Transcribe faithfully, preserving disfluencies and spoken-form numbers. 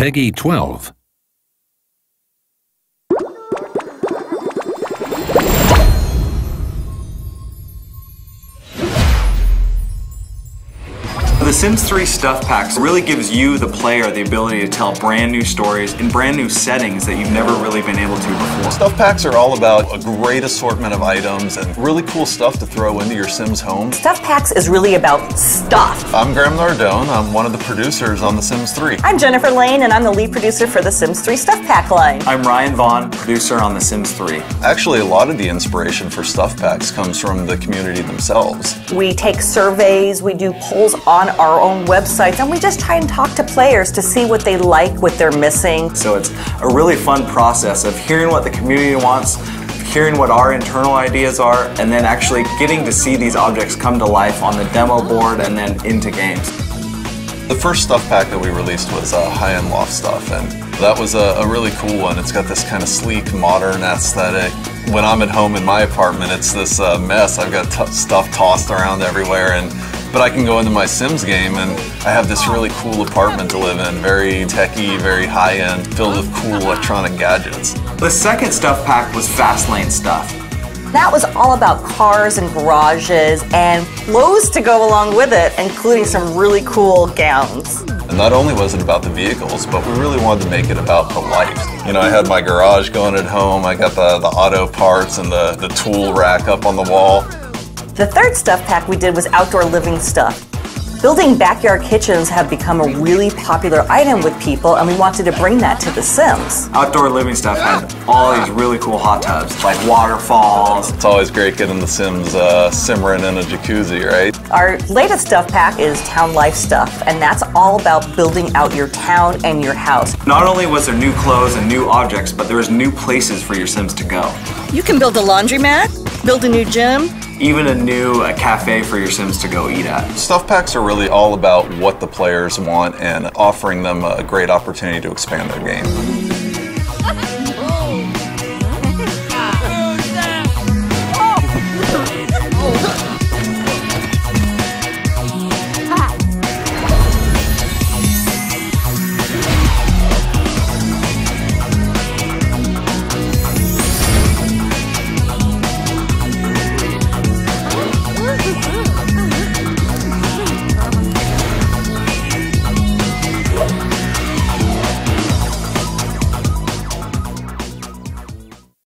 PEGI twelve. The Sims three Stuff Packs really gives you, the player, the ability to tell brand new stories in brand new settings that you've never really been able to before. Stuff Packs are all about a great assortment of items and really cool stuff to throw into your Sims home. Stuff Packs is really about stuff. I'm Graham Nardone. I'm one of the producers on The Sims three. I'm Jennifer Lane, and I'm the lead producer for The Sims three Stuff Pack line. I'm Ryan Vaughn, producer on The Sims three. Actually, a lot of the inspiration for Stuff Packs comes from the community themselves. We take surveys, we do polls on our own websites, and we just try and talk to players to see what they like, what they're missing. So it's a really fun process of hearing what the community wants, hearing what our internal ideas are, and then actually getting to see these objects come to life on the demo board and then into games. The first stuff pack that we released was uh, high-end loft stuff, and that was a, a really cool one. It's got this kind of sleek, modern aesthetic. When I'm at home in my apartment, it's this uh, mess. I've got t stuff tossed around everywhere, and but I can go into my Sims game and I have this really cool apartment to live in, very techy, very high-end, filled with cool electronic gadgets. The second stuff pack was Fast Lane Stuff. That was all about cars and garages and clothes to go along with it, including some really cool gowns. And not only was it about the vehicles, but we really wanted to make it about the life. You know, I had my garage going at home, I got the, the auto parts and the, the tool rack up on the wall. The third stuff pack we did was outdoor living stuff. Building backyard kitchens have become a really popular item with people, and we wanted to bring that to The Sims. Outdoor living stuff had all these really cool hot tubs, like waterfalls. It's always great getting The Sims uh, simmering in a jacuzzi, right? Our latest stuff pack is town life stuff, and that's all about building out your town and your house. Not only was there new clothes and new objects, but there was new places for your Sims to go. You can build a laundromat, build a new gym, even a new a cafe for your Sims to go eat at. Stuff packs are really all about what the players want and offering them a great opportunity to expand their game.